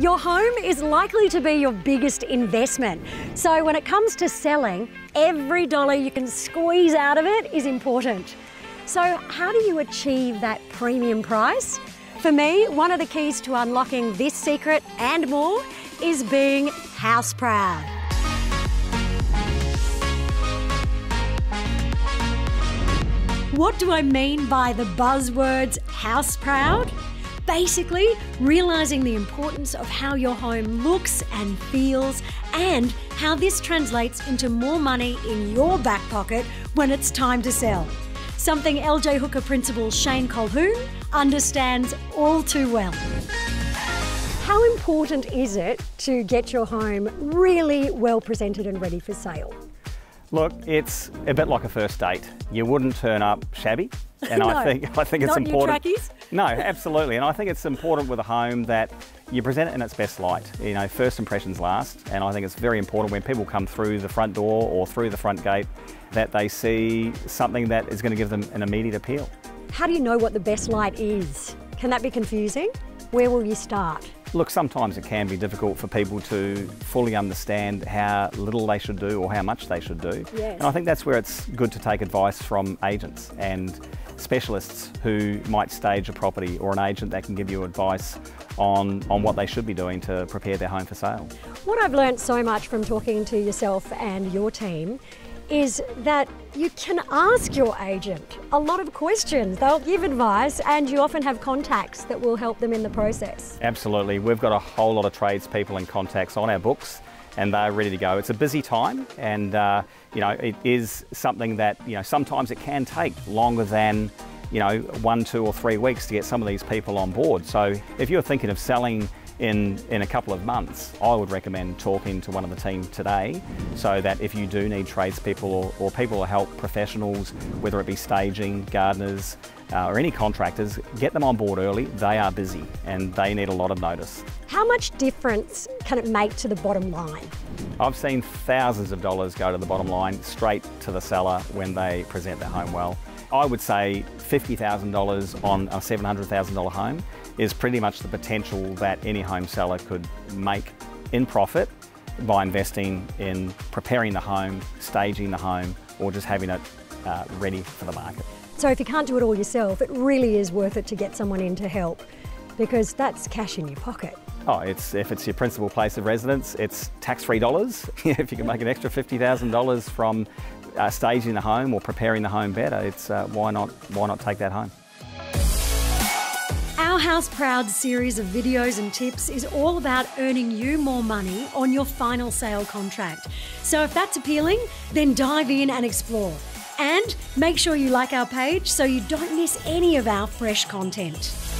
Your home is likely to be your biggest investment. So when it comes to selling, every dollar you can squeeze out of it is important. So how do you achieve that premium price? For me, one of the keys to unlocking this secret and more is being house proud. What do I mean by the buzzwords house proud? Basically, realising the importance of how your home looks and feels and how this translates into more money in your back pocket when it's time to sell. Something LJ Hooker principal Shane Colquhoun understands all too well. How important is it to get your home really well presented and ready for sale? Look, it's a bit like a first date. You wouldn't turn up shabby. And no, I think it's important. No, absolutely. And I think it's important with a home that you present it in its best light. You know, first impressions last. And I think it's very important when people come through the front door or through the front gate that they see something that is going to give them an immediate appeal. How do you know what the best light is? Can that be confusing? Where will you start? Look, sometimes it can be difficult for people to fully understand how little they should do or how much they should do. Yes. And I think that's where it's good to take advice from agents and specialists who might stage a property, or an agent that can give you advice on what they should be doing to prepare their home for sale. What I've learned so much from talking to yourself and your team is that you can ask your agent a lot of questions. They'll give advice, and you often have contacts that will help them in the process. Absolutely. We've got a whole lot of tradespeople and contacts on our books, and they're ready to go. It's a busy time, and you know, it is something that, you know, sometimes it can take longer than, you know, 1, 2 or 3 weeks to get some of these people on board. So if you're thinking of selling in a couple of months, I would recommend talking to one of the team today, so that if you do need tradespeople or people to help, professionals, whether it be staging, gardeners or any contractors, get them on board early. They are busy and they need a lot of notice. How much difference can it make to the bottom line? I've seen thousands of dollars go to the bottom line, straight to the seller when they present their home well. I would say $50,000 on a $700,000 home is pretty much the potential that any home seller could make in profit by investing in preparing the home, staging the home, or just having it ready for the market. So if you can't do it all yourself, it really is worth it to get someone in to help, because that's cash in your pocket. Oh, if it's your principal place of residence, it's tax-free dollars. If you can make an extra $50,000 from staging the home or preparing the home better, it's why not take that home? Our House Proud series of videos and tips is all about earning you more money on your final sale contract. So if that's appealing, then dive in and explore. And make sure you like our page so you don't miss any of our fresh content.